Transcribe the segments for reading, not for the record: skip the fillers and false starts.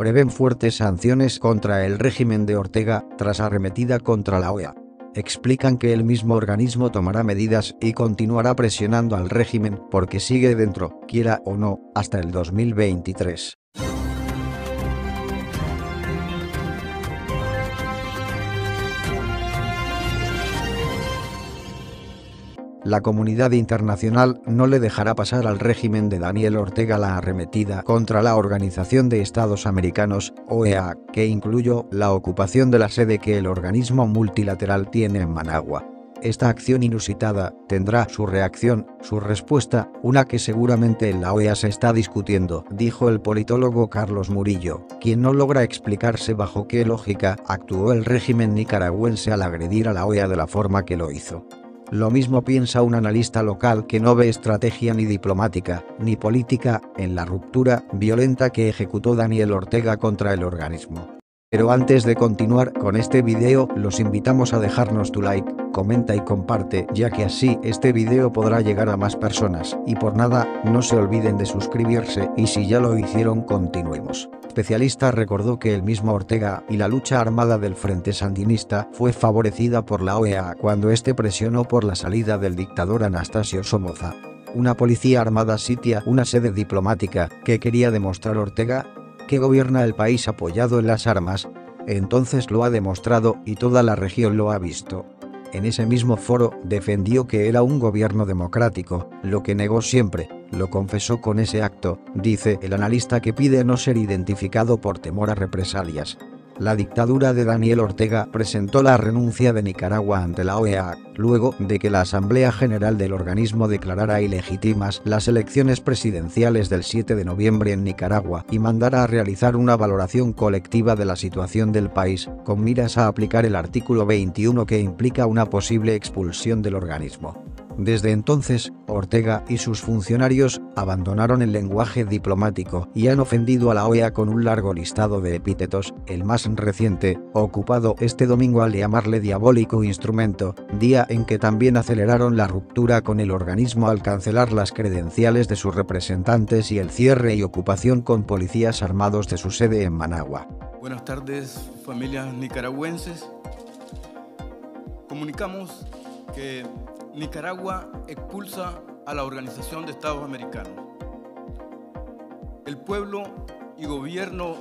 prevén fuertes sanciones contra el régimen de Ortega tras arremetida contra la OEA. Explican que el mismo organismo tomará medidas y continuará presionando al régimen porque sigue dentro, quiera o no, hasta el 2023. La comunidad internacional no le dejará pasar al régimen de Daniel Ortega la arremetida contra la Organización de Estados Americanos, OEA, que incluyó la ocupación de la sede que el organismo multilateral tiene en Managua. Esta acción inusitada tendrá su reacción, su respuesta, una que seguramente en la OEA se está discutiendo, dijo el politólogo Carlos Murillo, quien no logra explicarse bajo qué lógica actuó el régimen nicaragüense al agredir a la OEA de la forma que lo hizo. Lo mismo piensa un analista local que no ve estrategia ni diplomática, ni política, en la ruptura violenta que ejecutó Daniel Ortega contra el organismo. Pero antes de continuar con este video, los invitamos a dejarnos tu like, comenta y comparte, ya que así este video podrá llegar a más personas, y por nada, no se olviden de suscribirse, y si ya lo hicieron continuemos. Especialista recordó que el mismo Ortega y la lucha armada del Frente Sandinista fue favorecida por la OEA cuando este presionó por la salida del dictador Anastasio Somoza. Una policía armada sitia una sede diplomática, que quería demostrar Ortega que gobierna el país apoyado en las armas, entonces lo ha demostrado y toda la región lo ha visto. En ese mismo foro defendió que era un gobierno democrático, lo que negó siempre, lo confesó con ese acto, dice el analista que pide no ser identificado por temor a represalias. La dictadura de Daniel Ortega presentó la renuncia de Nicaragua ante la OEA, luego de que la Asamblea General del organismo declarara ilegítimas las elecciones presidenciales del 7 de noviembre en Nicaragua y mandara a realizar una valoración colectiva de la situación del país, con miras a aplicar el artículo 21 que implica una posible expulsión del organismo. Desde entonces, Ortega y sus funcionarios abandonaron el lenguaje diplomático y han ofendido a la OEA con un largo listado de epítetos, el más reciente, ocupado este domingo al llamarle diabólico instrumento, día en que también aceleraron la ruptura con el organismo al cancelar las credenciales de sus representantes y el cierre y ocupación con policías armados de su sede en Managua. Buenas tardes, familias nicaragüenses. Comunicamos que Nicaragua expulsa a la Organización de Estados Americanos. El pueblo y gobierno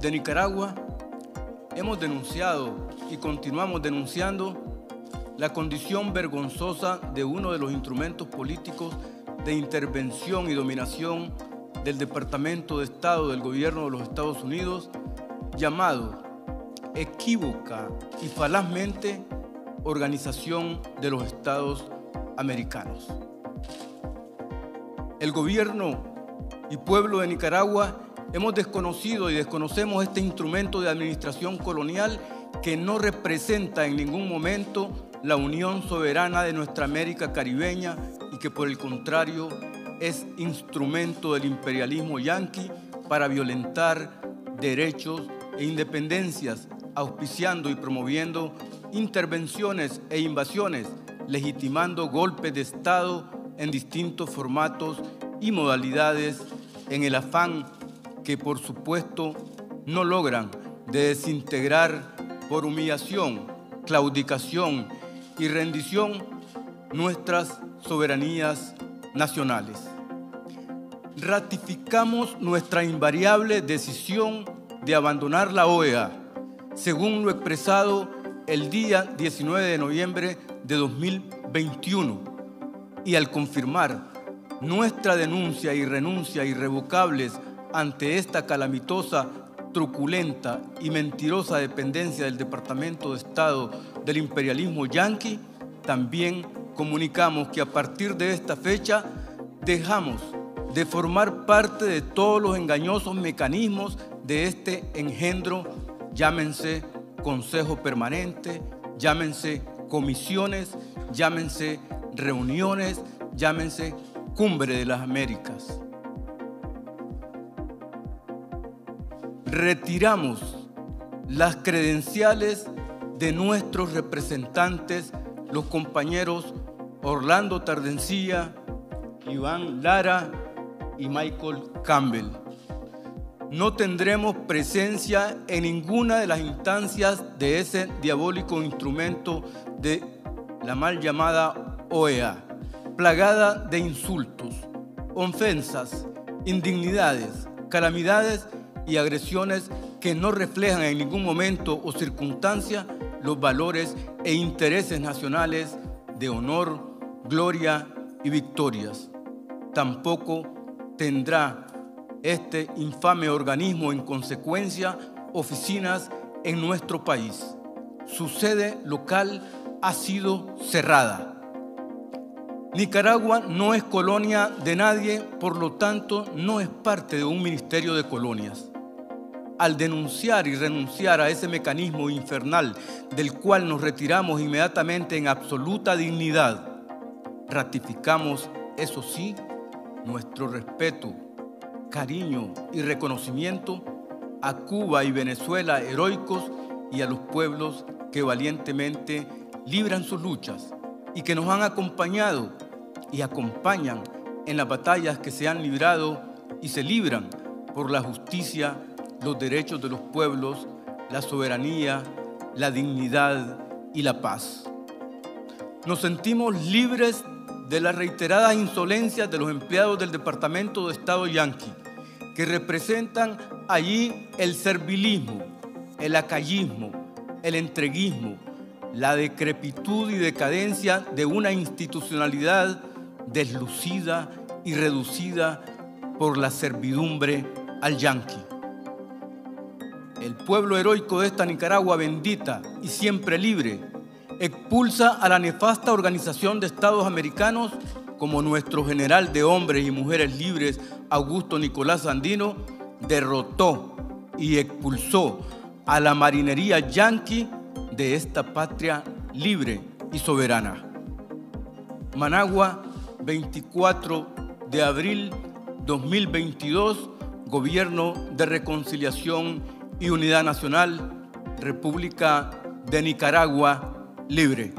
de Nicaragua hemos denunciado y continuamos denunciando la condición vergonzosa de uno de los instrumentos políticos de intervención y dominación del Departamento de Estado del Gobierno de los Estados Unidos, llamado equívoca y falazmente Organización de los Estados Americanos. El gobierno y pueblo de Nicaragua hemos desconocido y desconocemos este instrumento de administración colonial que no representa en ningún momento la unión soberana de nuestra América caribeña y que por el contrario es instrumento del imperialismo yanqui para violentar derechos e independencias, auspiciando y promoviendo intervenciones e invasiones, legitimando golpes de Estado en distintos formatos y modalidades en el afán que, por supuesto, no logran de desintegrar por humillación, claudicación y rendición nuestras soberanías nacionales. Ratificamos nuestra invariable decisión de abandonar la OEA, según lo expresado el día 19 de noviembre de 2021, y al confirmar nuestra denuncia y renuncia irrevocables ante esta calamitosa, truculenta y mentirosa dependencia del Departamento de Estado del imperialismo yanqui, también comunicamos que a partir de esta fecha dejamos de formar parte de todos los engañosos mecanismos de este engendro, llámense Consejo Permanente, llámense comisiones, llámense reuniones, llámense Cumbre de las Américas. Retiramos las credenciales de nuestros representantes, los compañeros Orlando Tardencilla, Iván Lara y Michael Campbell. no tendremos presencia en ninguna de las instancias de ese diabólico instrumento de la mal llamada OEA, plagada de insultos, ofensas, indignidades, calamidades y agresiones que no reflejan en ningún momento o circunstancia los valores e intereses nacionales de honor, gloria y victorias. Tampoco tendrá este infame organismo, en consecuencia, oficinas en nuestro país. Su sede local ha sido cerrada. Nicaragua no es colonia de nadie, por lo tanto, no es parte de un ministerio de colonias. Al denunciar y renunciar a ese mecanismo infernal del cual nos retiramos inmediatamente en absoluta dignidad, ratificamos, eso sí, nuestro respeto, cariño y reconocimiento a Cuba y Venezuela heroicos y a los pueblos que valientemente libran sus luchas y que nos han acompañado y acompañan en las batallas que se han librado y se libran por la justicia, los derechos de los pueblos, la soberanía, la dignidad y la paz. Nos sentimos libres de las reiteradas insolencias de los empleados del Departamento de Estado yanqui, que representan allí el servilismo, el lacayismo, el entreguismo, la decrepitud y decadencia de una institucionalidad deslucida y reducida por la servidumbre al yanqui. El pueblo heroico de esta Nicaragua bendita y siempre libre expulsa a la nefasta Organización de Estados Americanos, como nuestro general de hombres y mujeres libres, Augusto Nicolás Sandino, derrotó y expulsó a la marinería yanqui de esta patria libre y soberana. Managua, 24 de abril 2022, Gobierno de Reconciliación y Unidad Nacional, República de Nicaragua Libre.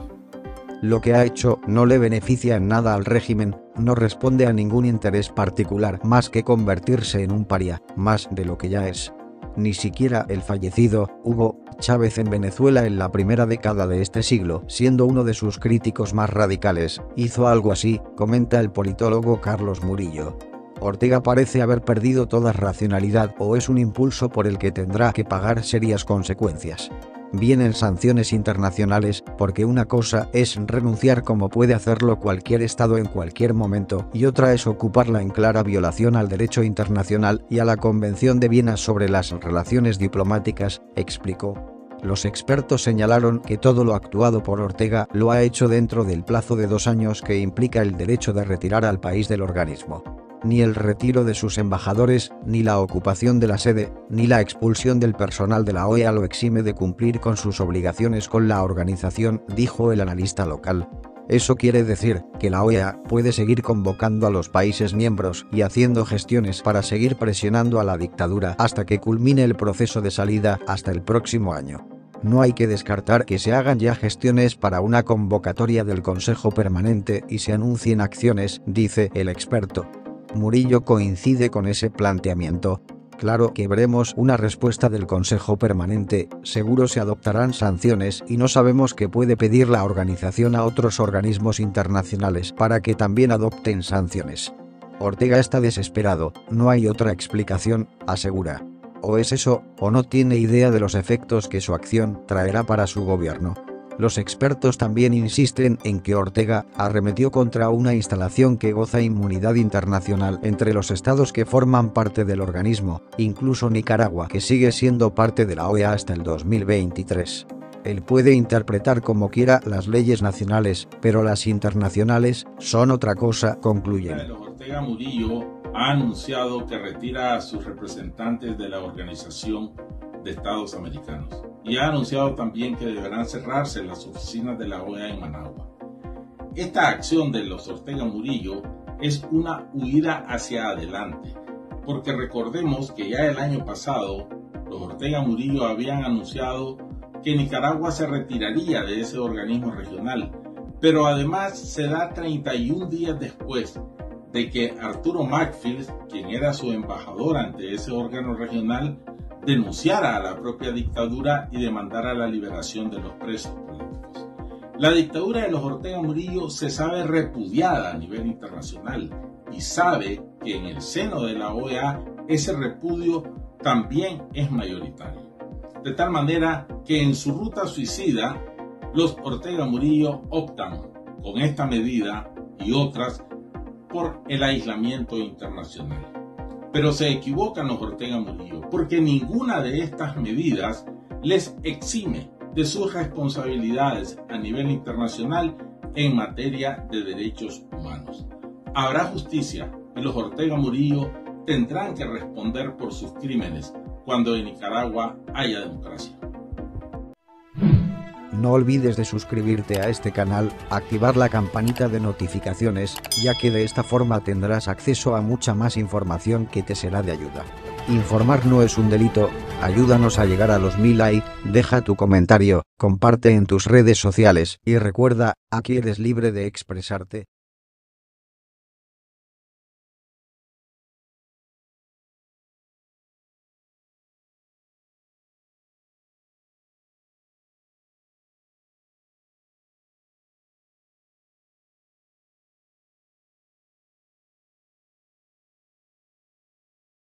Lo que ha hecho no le beneficia en nada al régimen, no responde a ningún interés particular más que convertirse en un paria, más de lo que ya es. Ni siquiera el fallecido Hugo Chávez en Venezuela en la primera década de este siglo, siendo uno de sus críticos más radicales, hizo algo así, comenta el politólogo Carlos Murillo. Ortega parece haber perdido toda racionalidad, o es un impulso por el que tendrá que pagar serias consecuencias. Vienen sanciones internacionales, porque una cosa es renunciar como puede hacerlo cualquier Estado en cualquier momento, y otra es ocuparla en clara violación al derecho internacional y a la Convención de Viena sobre las relaciones diplomáticas, explicó. Los expertos señalaron que todo lo actuado por Ortega lo ha hecho dentro del plazo de 2 años que implica el derecho de retirar al país del organismo. Ni el retiro de sus embajadores, ni la ocupación de la sede, ni la expulsión del personal de la OEA lo exime de cumplir con sus obligaciones con la organización, dijo el analista local. Eso quiere decir que la OEA puede seguir convocando a los países miembros y haciendo gestiones para seguir presionando a la dictadura hasta que culmine el proceso de salida hasta el próximo año. No hay que descartar que se hagan ya gestiones para una convocatoria del Consejo Permanente y se anuncien acciones, dice el experto. Murillo coincide con ese planteamiento. Claro que veremos una respuesta del Consejo Permanente, seguro se adoptarán sanciones y no sabemos qué puede pedir la organización a otros organismos internacionales para que también adopten sanciones. Ortega está desesperado, no hay otra explicación, asegura. O es eso, o no tiene idea de los efectos que su acción traerá para su gobierno. Los expertos también insisten en que Ortega arremetió contra una instalación que goza inmunidad internacional entre los estados que forman parte del organismo, incluso Nicaragua, que sigue siendo parte de la OEA hasta el 2023. Él puede interpretar como quiera las leyes nacionales, pero las internacionales son otra cosa, concluyen. Ortega Murillo ha anunciado que retira a sus representantes de la Organización de Estados Americanos y ha anunciado también que deberán cerrarse las oficinas de la OEA en Managua. Esta acción de los Ortega Murillo es una huida hacia adelante, porque recordemos que ya el año pasado los Ortega Murillo habían anunciado que Nicaragua se retiraría de ese organismo regional, pero además se da 31 días después de que Arturo Macfield, quien era su embajador ante ese órgano regional, denunciara a la propia dictadura y demandara la liberación de los presos políticos. La dictadura de los Ortega Murillo se sabe repudiada a nivel internacional y sabe que en el seno de la OEA ese repudio también es mayoritario. De tal manera que en su ruta suicida, los Ortega Murillo optan con esta medida y otras por el aislamiento internacional. Pero se equivocan los Ortega Murillo, porque ninguna de estas medidas les exime de sus responsabilidades a nivel internacional en materia de derechos humanos. Habrá justicia y los Ortega Murillo tendrán que responder por sus crímenes cuando en Nicaragua haya democracia. No olvides de suscribirte a este canal, activar la campanita de notificaciones, ya que de esta forma tendrás acceso a mucha más información que te será de ayuda. Informar no es un delito, ayúdanos a llegar a los 1000 likes, deja tu comentario, comparte en tus redes sociales y recuerda, aquí eres libre de expresarte.